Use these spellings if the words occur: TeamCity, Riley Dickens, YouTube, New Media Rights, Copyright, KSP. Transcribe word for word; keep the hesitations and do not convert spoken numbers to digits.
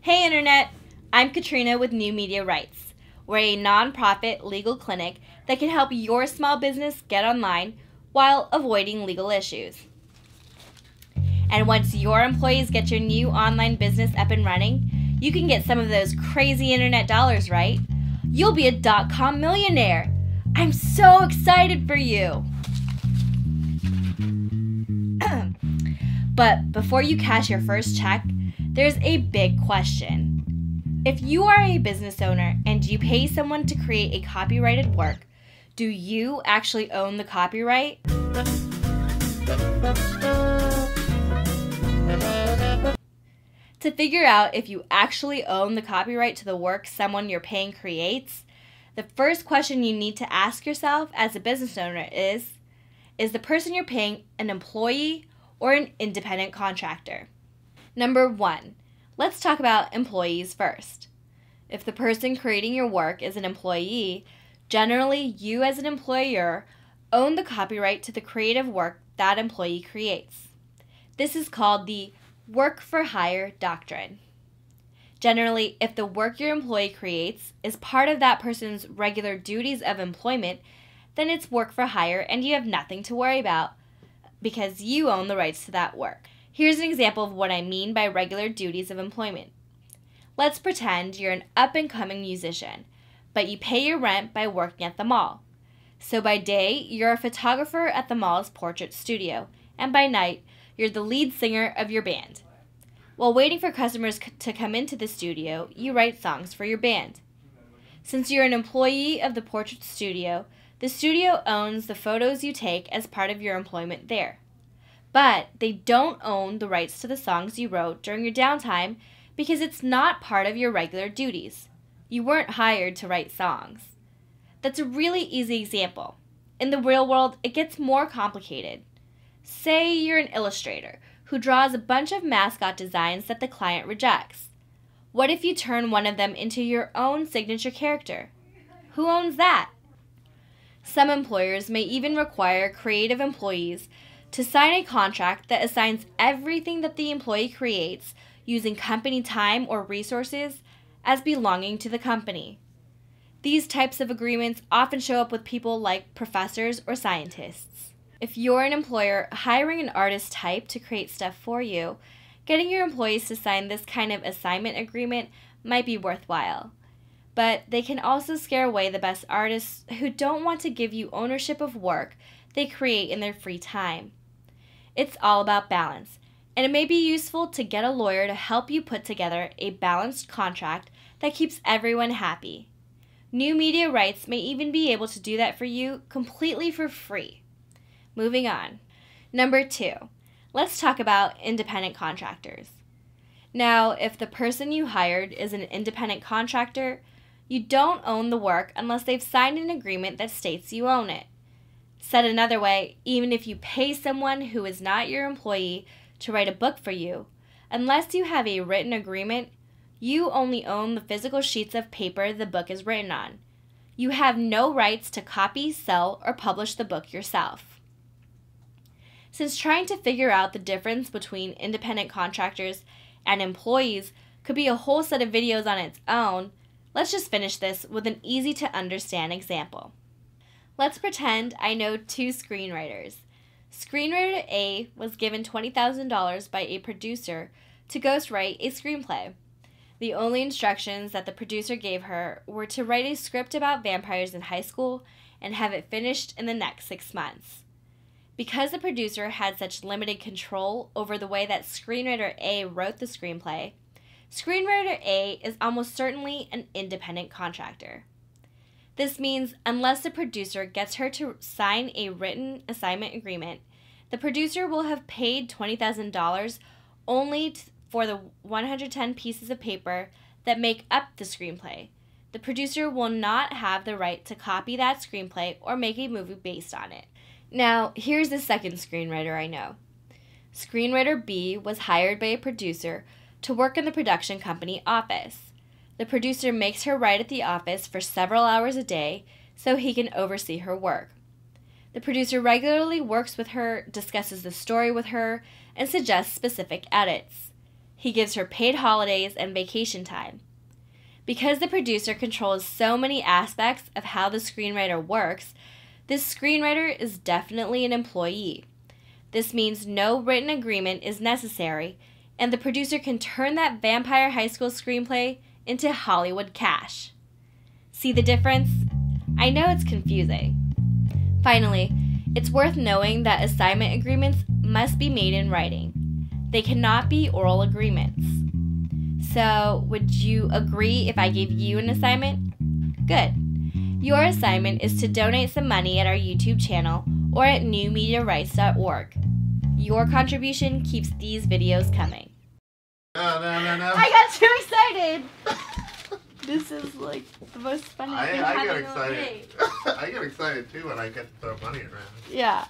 Hey Internet, I'm Katrina with New Media Rights. We're a nonprofit legal clinic that can help your small business get online while avoiding legal issues. And once your employees get your new online business up and running, you can get some of those crazy internet dollars, right? You'll be a dot-com millionaire. I'm so excited for you. But before you cash your first check, there's a big question. If you are a business owner and you pay someone to create a copyrighted work, do you actually own the copyright? To figure out if you actually own the copyright to the work someone you're paying creates, the first question you need to ask yourself as a business owner is, is the person you're paying an employee or an independent contractor? Number one, let's talk about employees first. If the person creating your work is an employee, generally you as an employer own the copyright to the creative work that employee creates. This is called the work for hire doctrine. Generally, if the work your employee creates is part of that person's regular duties of employment, then it's work for hire and you have nothing to worry about because you own the rights to that work. Here's an example of what I mean by regular duties of employment. Let's pretend you're an up-and-coming musician, but you pay your rent by working at the mall. So by day, you're a photographer at the mall's portrait studio, and by night, you're the lead singer of your band. While waiting for customers to come into the studio, you write songs for your band. Since you're an employee of the portrait studio, the studio owns the photos you take as part of your employment there. But they don't own the rights to the songs you wrote during your downtime because it's not part of your regular duties. You weren't hired to write songs. That's a really easy example. In the real world, it gets more complicated. Say you're an illustrator who draws a bunch of mascot designs that the client rejects. What if you turn one of them into your own signature character? Who owns that? Some employers may even require creative employees to sign a contract that assigns everything that the employee creates using company time or resources as belonging to the company. These types of agreements often show up with people like professors or scientists. If you're an employer hiring an artist type to create stuff for you, getting your employees to sign this kind of assignment agreement might be worthwhile. But they can also scare away the best artists who don't want to give you ownership of work they create in their free time. It's all about balance, and it may be useful to get a lawyer to help you put together a balanced contract that keeps everyone happy. New Media Rights may even be able to do that for you completely for free. Moving on. Number two, let's talk about independent contractors. Now, if the person you hired is an independent contractor, you don't own the work unless they've signed an agreement that states you own it. Said another way, even if you pay someone who is not your employee to write a book for you, unless you have a written agreement, you only own the physical sheets of paper the book is written on. You have no rights to copy, sell, or publish the book yourself. Since trying to figure out the difference between independent contractors and employees could be a whole set of videos on its own, let's just finish this with an easy-to-understand example. Let's pretend I know two screenwriters. Screenwriter A was given twenty thousand dollars by a producer to ghostwrite a screenplay. The only instructions that the producer gave her were to write a script about vampires in high school and have it finished in the next six months. Because the producer had such limited control over the way that screenwriter A wrote the screenplay, screenwriter A is almost certainly an independent contractor. This means unless the producer gets her to sign a written assignment agreement, the producer will have paid twenty thousand dollars only for the one hundred ten pieces of paper that make up the screenplay. The producer will not have the right to copy that screenplay or make a movie based on it. Now, here's the second screenwriter I know. Screenwriter B was hired by a producer to work in the production company office. The producer makes her write at the office for several hours a day so he can oversee her work. The producer regularly works with her, discusses the story with her, and suggests specific edits. He gives her paid holidays and vacation time. Because the producer controls so many aspects of how the screenwriter works, this screenwriter is definitely an employee. This means no written agreement is necessary, and the producer can turn that vampire high school screenplay into Hollywood cash. See the difference? I know it's confusing. Finally, it's worth knowing that assignment agreements must be made in writing. They cannot be oral agreements. So, would you agree if I gave you an assignment? Good. Your assignment is to donate some money at our YouTube channel or at new media rights dot org. Your contribution keeps these videos coming. No, no, no, no. I got too excited! This is like the most fun I, thing I, I get excited. I get excited too when I get to throw money around. Yeah.